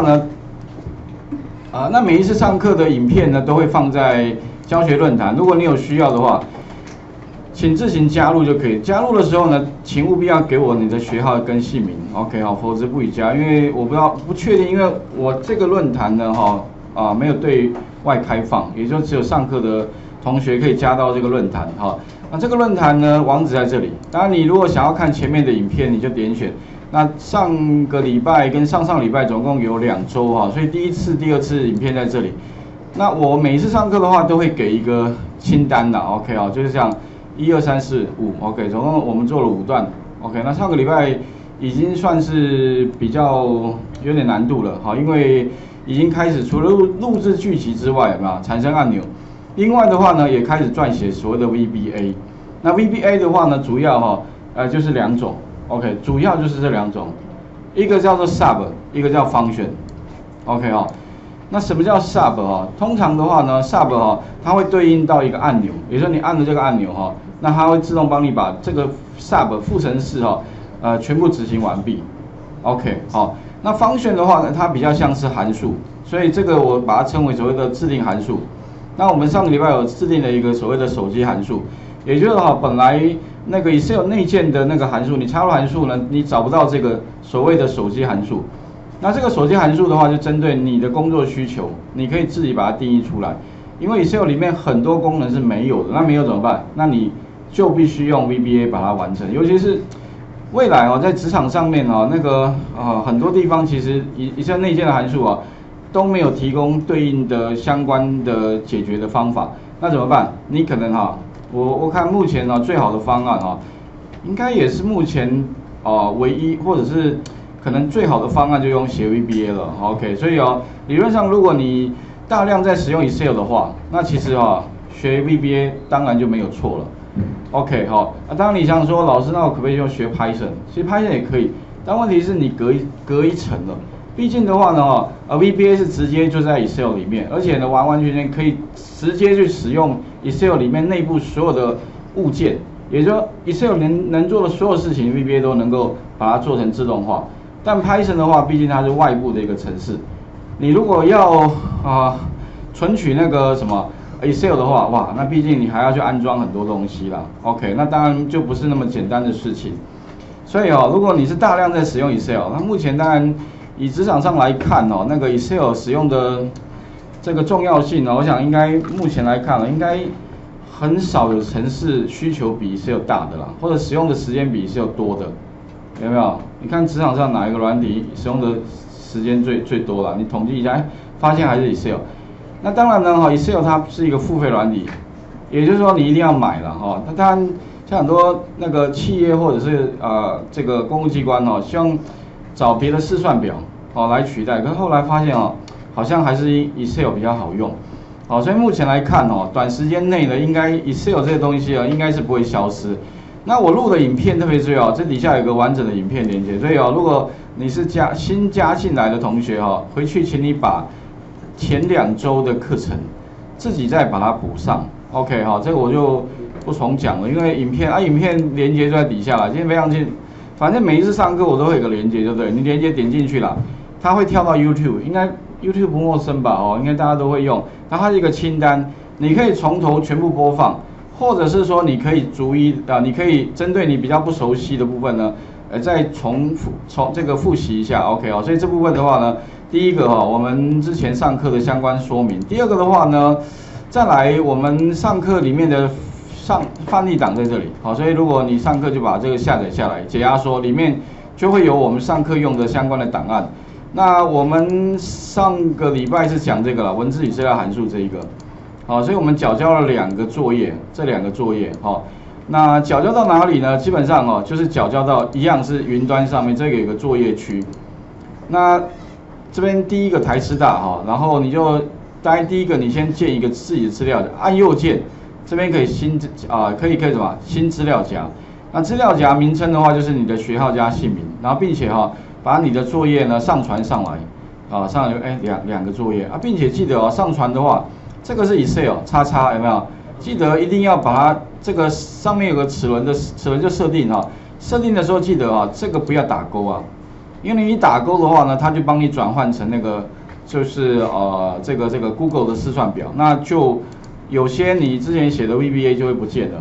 呢，那每一次上课的影片呢，都会放在教学论坛。如果你有需要的话，请自行加入就可以。加入的时候呢，请务必要给我你的学号跟姓名 ，OK 好，否则不予加。因为我不确定，因为我这个论坛呢，没有对外开放，也就只有上课的同学可以加到这个论坛哈。那这个论坛呢，网址在这里。当然，你如果想要看前面的影片，你就点选。 那上个礼拜跟上上礼拜总共有2周哈，所以第一次、第二次影片在这里。那我每一次上课的话，都会给一个清单的 ，OK 啊，就是这样，1、2、3、4、5 ，OK， 总共我们做了5段 ，OK。那上个礼拜已经算是比较有点难度了，好，因为已经开始除了录制剧集之外，有没有产生按钮？另外的话呢，也开始撰写所谓的 VBA。那 VBA 的话呢，主要就是2种。 OK， 主要就是这2种，一个叫做 Sub， 一个叫 Function。OK 哦，那什么叫 Sub 哦？通常的话呢 ，Sub 哦，它会对应到一个按钮，也就是你按了这个按钮哦，那它会自动帮你把这个 Sub 副程式哦，全部执行完毕。OK 哦，那 Function 的话呢，它比较像是函数，所以这个我把它称为所谓的制定函数。那我们上个礼拜有制定了一个所谓的手机函数，也就是哈，本来。 那个 Excel 内建的那个函数，你插入函数呢，你找不到这个所谓的手机函数。那这个手机函数的话，就针对你的工作需求，你可以自己把它定义出来。因为 Excel 里面很多功能是没有的，那没有怎么办？那你就必须用 VBA 把它完成。尤其是未来哦，在职场上面哦，那个很多地方其实Excel 内建的函数啊都没有提供对应的相关的解决的方法，那怎么办？你可能我看目前最好的方案应该也是目前唯一或者是可能最好的方案就用写 VBA 了 ，OK， 所以理论上如果你大量在使用 Excel 的话，那其实学 VBA 当然就没有错了 ，OK 当然你想说老师，那我可不可以用学 Python？ 其实 Python 也可以，但问题是你隔一层了，毕竟的话呢VBA 是直接就在 Excel 里面，而且呢完全可以直接去使用。 Excel 里面内部所有的物件，也就是说 Excel 能做的所有事情 ，VBA 都能够把它做成自动化。但 Python 的话，毕竟它是外部的一个程式，你如果要存取那个什么 Excel 的话，哇，那毕竟你还要去安装很多东西啦。OK， 那当然就不是那么简单的事情。所以如果你是大量在使用 Excel， 那目前当然以职场上来看那个 Excel 使用的。 这个重要性呢，我想应该目前来看应该很少有程式需求比 Excel 大的啦，或者使用的时间比 Excel 多的，有没有？你看职场上哪一个软体使用的时间最多啦？你统计一下，发现还是 Excel。那当然呢，Excel 它是一个付费软体，也就是说你一定要买了那当然像很多那个企业或者是这个公务机关希望找别的试算表来取代，可是后来发现好像还是 Excel 比较好用，好，所以目前来看短时间内呢，应该 Excel 这个东西应该是不会消失。那我录的影片特别注意这底下有个完整的影片连接，所以如果你是新加进来的同学回去请你把前2周的课程自己再把它补上。OK 这个我就不重讲了，因为影片连接就在底下了。今天非常近，反正每一次上课我都会有个连接，对不对？你连接点进去了，它会跳到 YouTube， 应该。 YouTube 不陌生吧？应该大家都会用。然后它是一个清单，你可以从头全部播放，或者是说你可以逐一你可以针对你比较不熟悉的部分呢，再重复这个复习一下。OK 所以这部分的话呢，第一个我们之前上课的相关说明；第二个的话呢，再来我们上课里面的范例档在这里。好，所以如果你上课就把这个下载下来，解压缩里面就会有我们上课用的相关的档案。 那我们上个礼拜是讲这个了，文字与资料函数这一个，好，所以我们缴交了2个作业，这2个作业，那缴交到哪里呢？基本上就是缴交到一样是云端上面，这个有个作业区，那这边第一个台师大然后你就第一个你先建一个自己的资料夹，按右键，这边可以可以什么新资料夹，那资料夹名称的话就是你的学号加姓名，然后并且把你的作业呢上传上来，两个作业并且记得上传的话，这个是 Excel 叉叉有没有？记得一定要把它这个上面有个齿轮就设定设定的时候记得这个不要打勾因为你打勾的话呢，它就帮你转换成那个就是这个 Google 的试算表，那就有些你之前写的 VBA 就会不见了，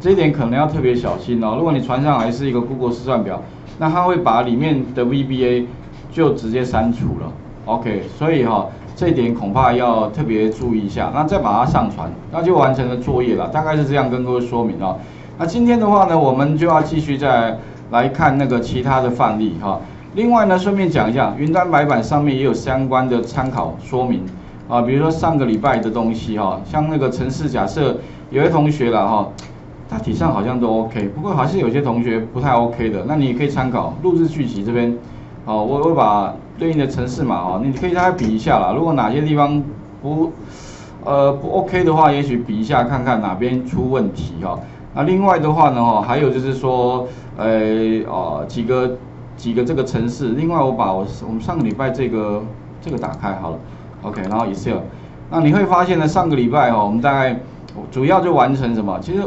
这一点可能要特别小心哦。如果你传上来是一个 Google 试算表，那它会把里面的 VBA 就直接删除了。OK， 所以哈，这一点恐怕要特别注意一下。那再把它上传，那就完成了作业了。大概是这样跟各位说明哦。那今天的话呢，我们就要继续再来看那个其他的范例哈。另外呢，顺便讲一下，云端白板上面也有相关的参考说明啊，比如说上个礼拜的东西哈，像那个程式，假设有些同学啦哈，大体上好像都 OK， 不过还是有些同学不太 OK 的，那你也可以参考录制剧集这边，哦，我会把对应的程式码哦，你可以大概比一下啦，如果哪些地方不 OK 的话，也许比一下看看哪边出问题哈。那另外的话呢，哦，还有就是说，几个这个程式，另外我们上个礼拜这个打开好了 ，OK， 然后 Excel， 那你会发现呢，上个礼拜哦，我们大概主要就完成什么？其实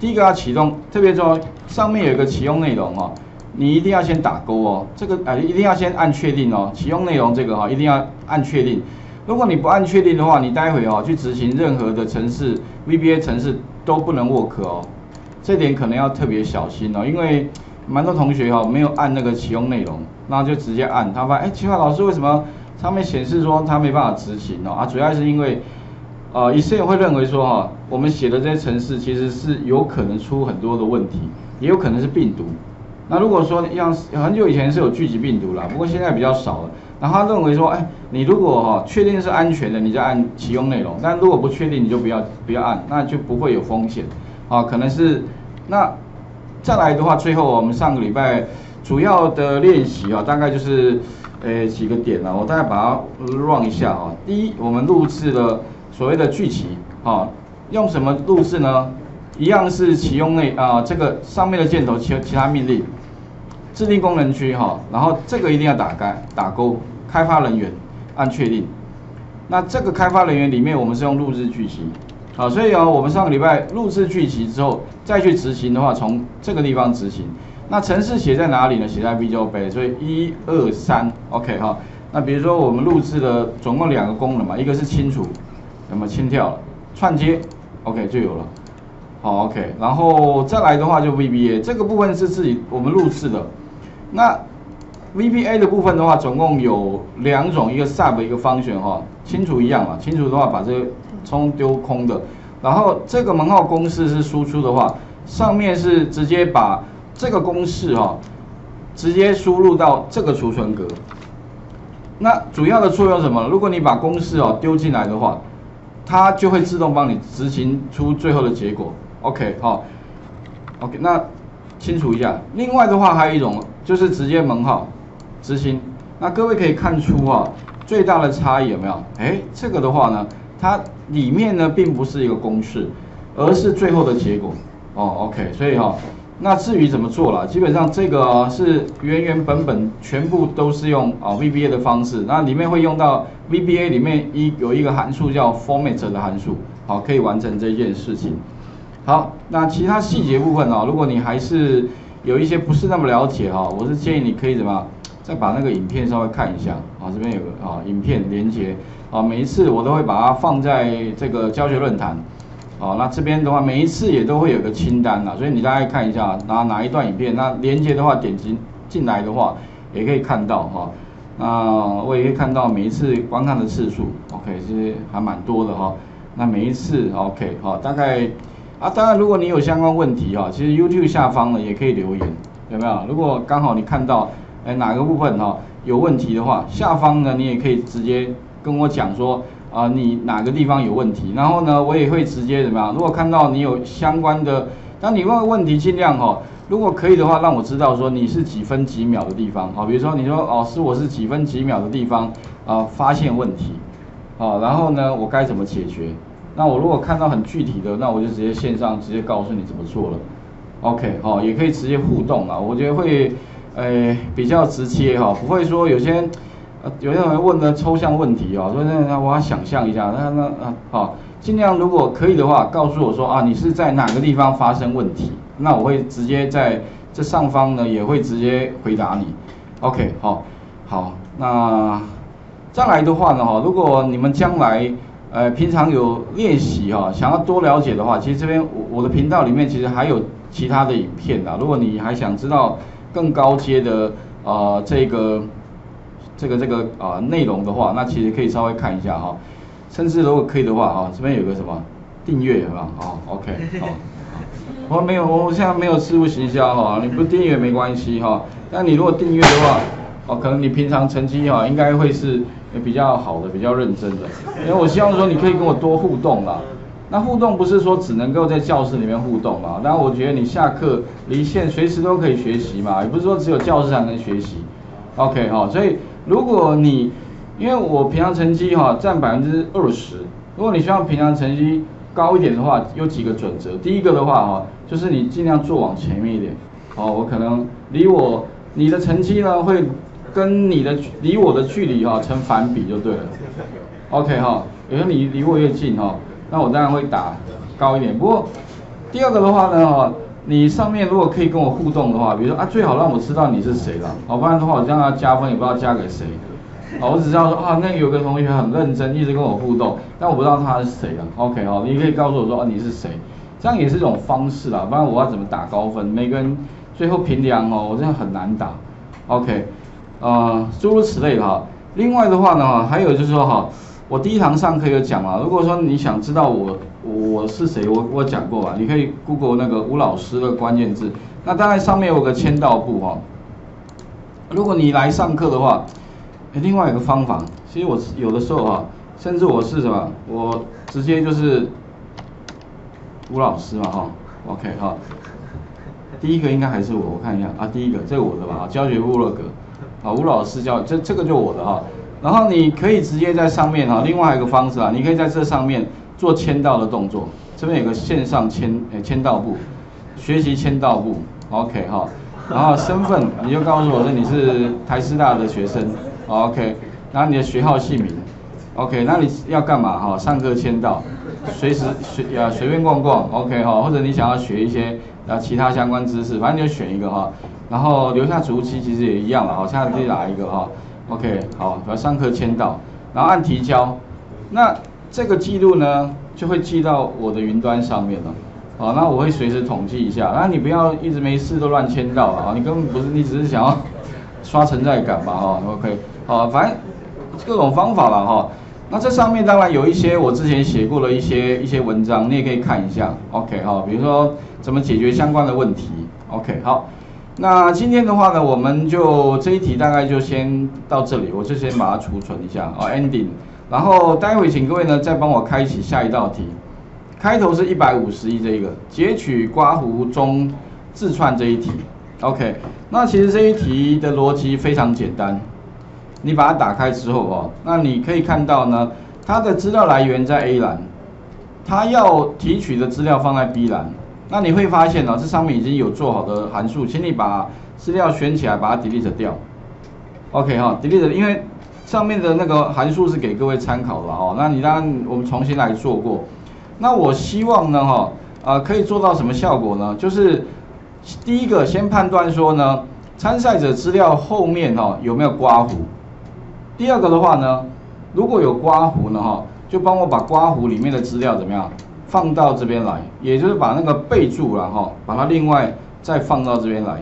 第一个要启动，特别重要，上面有一个启用内容哦，你一定要先打勾哦，这个一定要先按确定哦，启用内容这个哈，一定要按确定。如果你不按确定的话，你待会哦去执行任何的程式 VBA 程式都不能 work 哦，这点可能要特别小心哦，因为蛮多同学哈没有按那个启用内容，然后就直接按，他发现哎，奇怪老师为什么上面显示说他没办法执行哦啊？主要是因为Excel 会认为说哈，我们写的这些程式其实是有可能出很多的问题，也有可能是病毒。那如果说像很久以前是有聚集病毒啦，不过现在比较少了。然后他认为说，哎，你如果哈确定是安全的，你再按启用内容；但如果不确定，你就不要按，那就不会有风险。啊，可能是那再来的话，最后我们上个礼拜主要的练习啊，大概就是几个点啦，我大概把它 run 一下啊。第一，我们录制了所谓的聚集啊，用什么录制呢？一样是启用内啊，这个上面的箭头其他命令。制定功能区哈，然后这个一定要打勾，开发人员按确定。那这个开发人员里面，我们是用录制剧集，好，所以啊，我们上个礼拜录制剧集之后，再去执行的话，从这个地方执行。那程式写在哪里呢？写在 VBA 杯，所以1、2、3 ，OK 哈。那比如说我们录制的总共两个功能嘛，一个是清除，那么清掉了，串接 ，OK 就有了。好 ，OK， 然后再来的话就 VBA 这个部分是自己我们录制的。那 VBA 的部分的话，总共有两种，一个 Sub， 一个 Function 哈。清除一样嘛，清除的话把这个冲丢空的，然后这个门号公式是输出的话，上面是直接把这个公式哈，直接输入到这个储存格。那主要的作用什么？如果你把公式哦丢进来的话，它就会自动帮你执行出最后的结果。OK 哈 ，OK 那清除一下。另外的话还有一种。就是直接门号执行，那各位可以看出啊，最大的差异有没有？哎，这个的话呢，它里面呢并不是一个公式，而是最后的结果哦。OK， 所以哈、哦，那至于怎么做啦，基本上这个、啊、是原本全部都是用啊 VBA 的方式，那里面会用到 VBA 里面有一个函数叫 format 的函数，好，可以完成这件事情。好，那其他细节部分啊，如果你还是有一些不是那么了解哈，我是建议你可以怎么再把那个影片稍微看一下啊，这边有个啊影片连结啊，每一次我都会把它放在这个教学论坛，啊，那这边的话每一次也都会有个清单啦，所以你大概看一下哪一段影片，那连结的话点击进来的话也可以看到哈，那我也可以看到每一次观看的次数 ，OK， 其实还蛮多的哈，那每一次 OK 好，大概。啊，当然，如果你有相关问题哈，其实 YouTube 下方呢也可以留言，有没有？如果刚好你看到哪个部分哈有问题的话，下方呢你也可以直接跟我讲说啊、你哪个地方有问题，然后呢我也会直接怎么样？如果看到你有相关的，当你问问题尽量哈，如果可以的话让我知道说你是几分几秒的地方，好，比如说你说哦是我是几分几秒的地方啊、发现问题，好，然后呢我该怎么解决？那我如果看到很具体的，那我就直接线上直接告诉你怎么做了 ，OK 哈、哦，也可以直接互动啦，我觉得会，比较直接哈、哦，不会说有些人问的抽象问题啊、哦，说那我要想象一下，那啊好，尽量如果可以的话，告诉我说啊你是在哪个地方发生问题，那我会直接在这上方呢也会直接回答你， OK， 好，好，那再来的话呢，哈，如果你们将来平常有练习哈，想要多了解的话，其实这边我的频道里面其实还有其他的影片啦。如果你还想知道更高阶的这个内容的话，那其实可以稍微看一下哈。甚至如果可以的话啊，这边有个什么订阅是吧？好 ，OK， 好。我没有，我现在没有事务行销哈，你不订阅没关系哈。但你如果订阅的话，哦，可能你平常成绩哈，应该会是比较好的，比较认真的。因为我希望说你可以跟我多互动啦。那互动不是说只能够在教室里面互动啦，当然我觉得你下课离线随时都可以学习嘛，也不是说只有教室才能学习。OK 哈，所以如果你因为我平常成绩哈占20%，如果你希望平常成绩高一点的话，有几个准则。第一个的话哈，就是你尽量坐往前面一点。哦，我可能你的成绩呢会跟离我的距离哈成反比就对了。OK 哈，有时候你离我越近哈，那我当然会打高一点。不过第二个的话呢哈，你上面如果可以跟我互动的话，比如说啊最好让我知道你是谁了，好，不然的话我让他加分也不知道加给谁。哦，我只知道说啊，那有个同学很认真，一直跟我互动，但我不知道他是谁啊。OK 哦，你可以告诉我说啊你是谁，这样也是一种方式啦。不然我要怎么打高分？每个人最后评量哦，我这样很难打。OK， 诸如此类的哈。另外的话呢，还有就是说哈，我第一堂上课有讲了，如果说你想知道我是谁，我讲过吧？你可以 Google 那个吴老师的关键字。那当然上面有个签到簿哈。如果你来上课的话。另外一个方法，其实我有的时候啊，甚至我是什么，我直接就是吴老师嘛哈 ，OK 哈，第一个应该还是我看一下啊，第一个这个我的吧，教学部落格啊，吴老师教这个就我的哈，然后你可以直接在上面哈，另外一个方式啊，你可以在这上面做签到的动作，这边有个线上签到簿，学习签到簿 ，OK 哈，然后身份你就告诉我说你是台师大的学生。OK， 然后你的学号姓名 ，OK， 那你要干嘛哈？上课签到，随便逛逛 ，OK 哈，或者你想要学一些其他相关知识，反正你就选一个哈。然后留下足迹其实也一样了，好，下次自己打一个哈 ，OK， 好，然后上课签到，然后按提交，那这个记录呢就会记到我的云端上面了，好，那我会随时统计一下，那你不要一直没事都乱签到啊，你根本不是，你只是想要刷存在感吧哈 ，OK。好，反正各种方法了哈。那这上面当然有一些我之前写过的一些文章，你也可以看一下。OK 哈，比如说怎么解决相关的问题。OK 好，那今天的话呢，我们就这一题大概就先到这里，我就先把它储存一下啊 ，ending。然后待会请各位呢再帮我开启下一道题。开头是151这一个截取刮胡中字串这一题。OK， 那其实这一题的逻辑非常简单。你把它打开之后哦，那你可以看到呢，它的资料来源在 A 栏，它要提取的资料放在 B 栏。那你会发现哦，这上面已经有做好的函数，请你把资料选起来，把它 delete 掉。OK 哈 ，delete， 因为上面的那个函数是给各位参考的哦。那你当然我们重新来做过。那我希望呢哈，可以做到什么效果呢？就是第一个先判断说呢，参赛者资料后面哦有没有刮胡。第二个的话呢，如果有刮胡呢哈，就帮我把刮胡里面的资料怎么样放到这边来，也就是把那个备注啦哈，把它另外再放到这边来。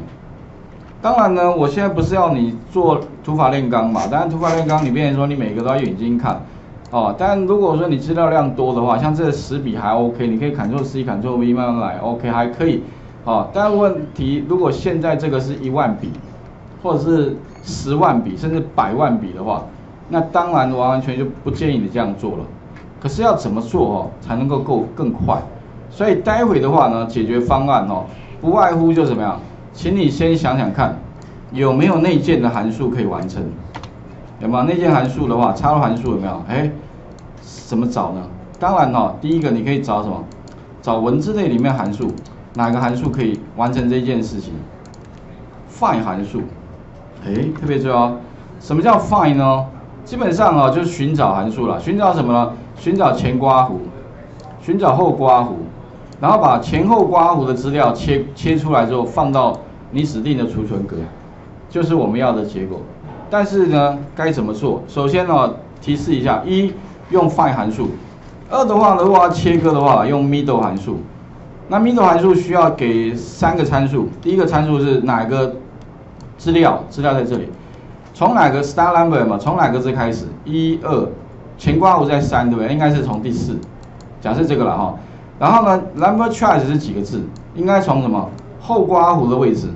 当然呢，我现在不是要你做土法炼钢嘛，当然土法炼钢里面说你每个都要用眼睛看哦，但如果说你资料量多的话，像这10笔还 OK， 你可以 Ctrl C Ctrl V 慢慢来 OK 还可以哦，但问题如果现在这个是10000笔。或者是100000笔甚至1000000笔的话，那当然完完全就不建议你这样做了。可是要怎么做哦才能够更快？所以待会的话呢，解决方案哦，不外乎就怎么样，请你先想想看，有没有内建的函数可以完成？有没有内建函数的话，插入函数有没有？哎，怎么找呢？当然哦，第一个你可以找什么？找文字类里面函数，哪个函数可以完成这件事情 ？Find 函数。哎，特别重要。什么叫 find 呢？基本上啊，就是寻找函数啦。寻找什么呢？寻找前刮胡，寻找后刮胡，然后把前后刮胡的资料切出来之后，放到你指定的储存格，就是我们要的结果。但是呢，该怎么做？首先呢，提示一下：一用 Find 函数；二的话，如果要切割的话，用 Mid 函数。那 Mid 函数需要给3个参数，第一个参数是哪个资料？资料在这里，从哪个 star number 嘛？从哪个字开始？1、2，前括弧在3，对不对？应该是从第4，假设这个了哈。然后呢 ，number charge 是几个字？应该从什么后括弧的位置，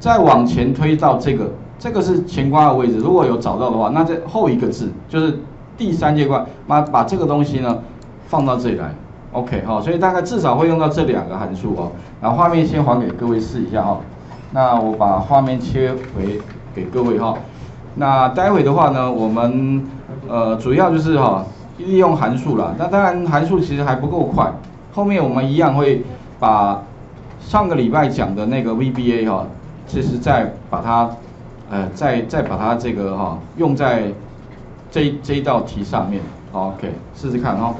再往前推到这个，这个是前括弧的位置。如果有找到的话，那在后一个字就是第3阶段，把这个东西呢放到这里来。OK 哈，所以大概至少会用到这2个函数哦。然后画面先还给各位试一下哈。那我把画面切回给各位哈。那待会的话呢，我们主要就是哈利用函数啦。那当然函数其实还不够快，后面我们一样会把上个礼拜讲的那个 VBA 哈，其实再把它再把它这个哈用在这一道题上面。OK， 试试看哈。